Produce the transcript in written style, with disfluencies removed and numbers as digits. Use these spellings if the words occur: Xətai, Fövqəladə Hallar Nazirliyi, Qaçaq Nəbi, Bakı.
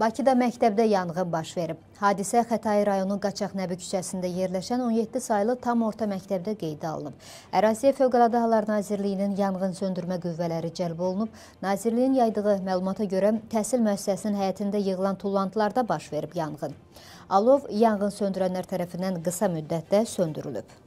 Bakıda məktəbdə yanğın baş verib. Hadisə Xətai rayonu Qaçaq Nəbi küçəsində yerləşən 17 saylı tam orta məktəbdə qeydə alınıb. Əraziyə Fövqəladə Hallar Nazirliyinin yanğın söndürmə qüvvələri cəlb olunub. Nazirliyin yaydığı məlumata görə təhsil müəssisəsinin həyətində yığılan tullantılarda baş verib yanğın. Alov yanğın söndürənlər tərəfindən qısa müddətdə söndürülüb.